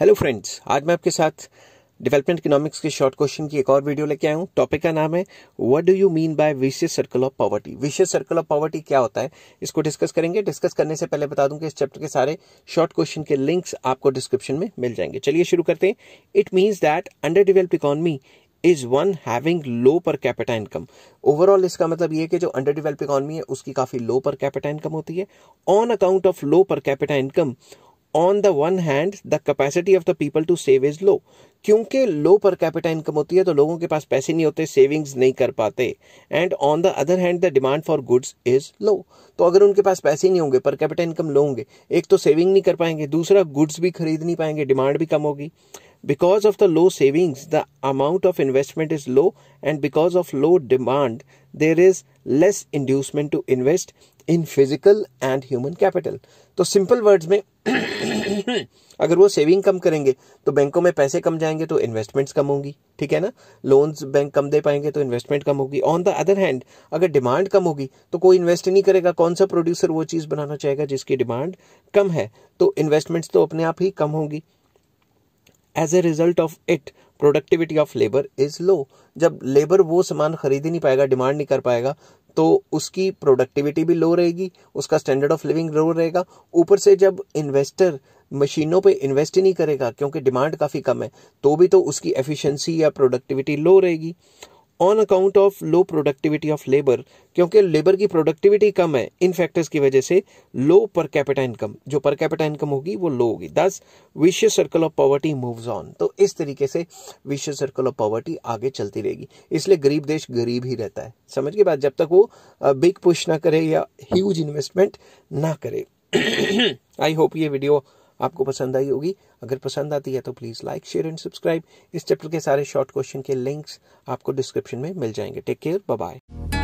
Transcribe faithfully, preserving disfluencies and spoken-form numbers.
Hello friends, आज मैं आपके साथ डेवलपमेंट इकोनॉमिक्स के शॉर्ट क्वेश्चन की एक और वीडियो लेके आया हूँ। टॉपिक का नाम है what do you mean by vicious circle of poverty. Vicious circle of poverty क्या होता है, इसको डिस्कस करेंगे। डिस्कस करने से पहले बता दूं कि इस चैप्टर के सारे शॉर्ट क्वेश्चन के लिंक्स आपको डिस्क्रिप्शन में मिल जाएंगे। चलिए शुरू करते हैं। It means that under developed economy is one having low per capita income. Overall इसका मतलब ये है कि जो अंडर डेवलप्ड इकोनॉमी है उसकी काफी लो पर कैपिटा इनकम होती है। On account of low per capita income on the one hand the capacity of the people to save is low. क्योंकि लो पर कैपिटा इनकम होती है तो लोगों के पास पैसे नहीं होते, सेविंग्स नहीं कर पाते। And on the other hand the demand for goods is low. तो अगर उनके पास पैसे नहीं होंगे, पर कैपिटा इनकम लो होंगे, एक तो सेविंग नहीं कर पाएंगे, दूसरा गुड्स भी खरीद नहीं पाएंगे, डिमांड भी कम होगी। Because of the low savings the amount of investment is low and because of low demand there is less inducement to invest in physical and human capital. तो सिंपल वर्ड्स में अगर वो सेविंग कम करेंगे तो बैंकों में पैसे कम जाएंगे तो इन्वेस्टमेंट्स कम होंगी, ठीक है ना। लोन्स बैंक कम दे पाएंगे तो इन्वेस्टमेंट कम होगी। ऑन द अदर हैंड अगर डिमांड कम होगी तो कोई इन्वेस्ट नहीं करेगा। कौन सा प्रोड्यूसर वो चीज़ बनाना चाहेगा जिसकी डिमांड कम है, तो इन्वेस्टमेंट्स तो अपने आप ही कम होंगी। As a result of it productivity of labour is low. जब लेबर वो सामान खरीद ही नहीं पाएगा, डिमांड नहीं कर पाएगा, तो उसकी प्रोडक्टिविटी भी लो रहेगी, उसका स्टैंडर्ड ऑफ लिविंग लो रहेगा। ऊपर से जब इन्वेस्टर मशीनों पे इन्वेस्ट ही नहीं करेगा क्योंकि डिमांड काफ़ी कम है, तो भी तो उसकी एफिशिएंसी या प्रोडक्टिविटी लो रहेगी। On account of low productivity of labour, क्योंकि लेबर की प्रोडक्टिविटी कम है, इन फैक्टर्स की वजह से लो पर कैपिटा इनकम, जो पर कैपिटा इनकम होगी वो लो होगी। Thus vicious circle of poverty moves on. तो इस तरीके से विशियस सर्कल ऑफ पॉवर्टी आगे चलती रहेगी। इसलिए गरीब देश गरीब ही रहता है, समझ के बात, जब तक वो बिग पुश ना करे या ह्यूज इन्वेस्टमेंट ना करे। आई होप ये वीडियो आपको पसंद आई होगी। अगर पसंद आती है तो please like, share and subscribe. इस चैप्टर के सारे शॉर्ट क्वेश्चन के लिंक्स आपको डिस्क्रिप्शन में मिल जाएंगे। Take care, bye bye.